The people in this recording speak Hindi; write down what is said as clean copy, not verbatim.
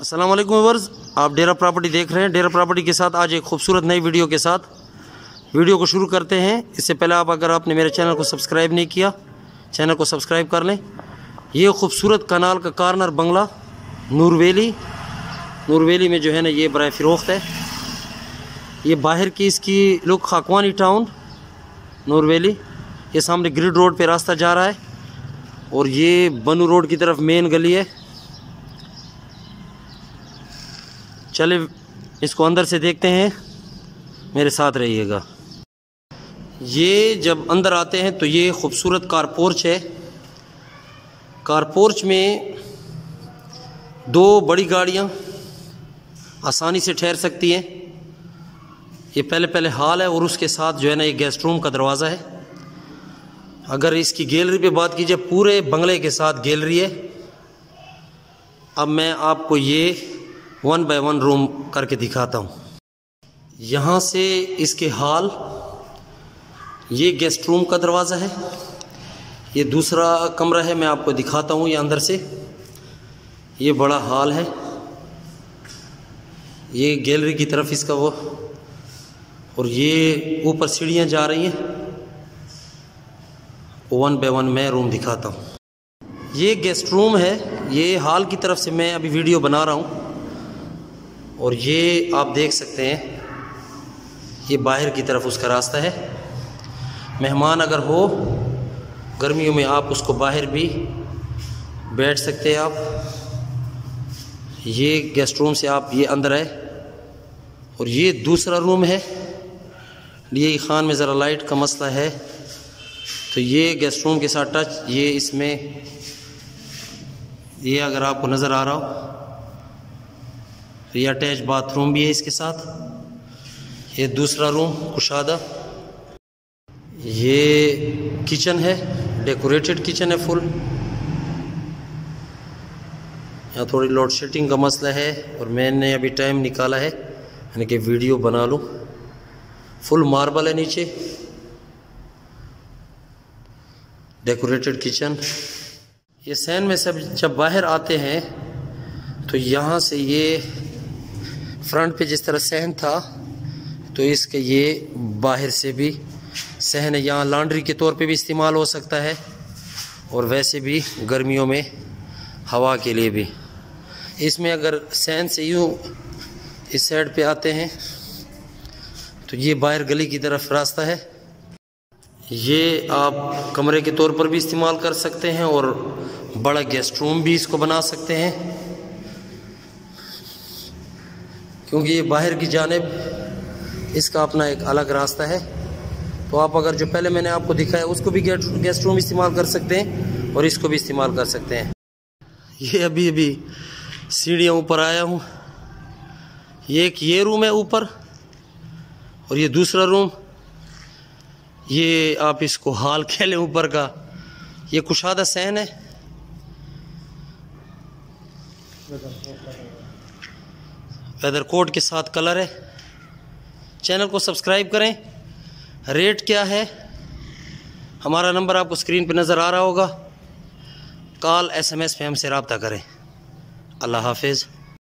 अस्सलाम वालेकुम व्यूअर्स, आप डेरा प्रॉपर्टी देख रहे हैं। डेरा प्रॉपर्टी के साथ आज एक खूबसूरत नई वीडियो के साथ वीडियो को शुरू करते हैं। इससे पहले अगर आपने मेरे चैनल को सब्सक्राइब नहीं किया, चैनल को सब्सक्राइब कर लें। ये खूबसूरत कनाल का कॉर्नर बंगला नूरवेली में जो है ना, ये बराए फ़रोख्त है। ये बाहर की इसकी लुक खाकवानी टाउन नूरवेली। ये सामने ग्रिड रोड पे रास्ता जा रहा है और ये बन्नू रोड की तरफ मेन गली है। चले इसको अंदर से देखते हैं, मेरे साथ रहिएगा। ये जब अंदर आते हैं तो ये खूबसूरत कारपोर्च है। कारपोर्च में दो बड़ी गाड़ियाँ आसानी से ठहर सकती हैं। ये पहले हॉल है और उसके साथ जो है ना ये गेस्ट रूम का दरवाज़ा है। अगर इसकी गैलरी पे बात की जाए, पूरे बंगले के साथ गैलरी है। अब मैं आपको ये 1 बाय 1 रूम करके दिखाता हूँ। यहाँ से इसके हॉल, ये गेस्ट रूम का दरवाज़ा है। ये दूसरा कमरा है, मैं आपको दिखाता हूँ ये अंदर से। ये बड़ा हॉल है, ये गैलरी की तरफ इसका वो, और ये ऊपर सीढ़ियाँ जा रही हैं। 1 बाय 1 मैं रूम दिखाता हूँ। ये गेस्ट रूम है, ये हॉल की तरफ से मैं अभी वीडियो बना रहा हूँ और ये आप देख सकते हैं, ये बाहर की तरफ उसका रास्ता है। मेहमान अगर हो गर्मियों में, आप उसको बाहर भी बैठ सकते हैं। आप ये गेस्ट रूम से आप ये अंदर आए, और ये दूसरा रूम है। ये खान में ज़रा लाइट का मसला है, तो ये गेस्ट रूम के साथ टच, ये इसमें ये अगर आपको नज़र आ रहा हो तो ये अटैच बाथरूम भी है इसके साथ। ये दूसरा रूम कुशादा, ये किचन है, डेकोरेटेड किचन है फुल। यहाँ थोड़ी लोड शेडिंग का मसला है और मैंने अभी टाइम निकाला है यानी कि वीडियो बना लूँ। फुल मार्बल है नीचे, डेकोरेटेड किचन। ये सैन में सब जब बाहर आते हैं तो यहाँ से ये फ्रंट पे जिस तरह सहन था, तो इसके ये बाहर से भी सहन है। यहाँ लॉन्ड्री के तौर पे भी इस्तेमाल हो सकता है और वैसे भी गर्मियों में हवा के लिए भी। इसमें अगर सहन से यूँ इस साइड पे आते हैं तो ये बाहर गली की तरफ रास्ता है। ये आप कमरे के तौर पर भी इस्तेमाल कर सकते हैं और बड़ा गेस्ट रूम भी इसको बना सकते हैं, क्योंकि ये बाहर की जानिब इसका अपना एक अलग रास्ता है। तो आप अगर जो पहले मैंने आपको दिखाया उसको भी गेस्ट रूम इस्तेमाल कर सकते हैं और इसको भी इस्तेमाल कर सकते हैं। ये अभी सीढ़ियाँ ऊपर आया हूँ। ये रूम है ऊपर और ये दूसरा रूम, ये आप इसको हाल कह लें ऊपर का। ये कुशादा सहन है, वेदर कोट के साथ कलर है। चैनल को सब्सक्राइब करें। रेट क्या है, हमारा नंबर आपको स्क्रीन पे नज़र आ रहा होगा। कॉल SMS पे हमसे राब्ता करें। अल्लाह हाफिज़।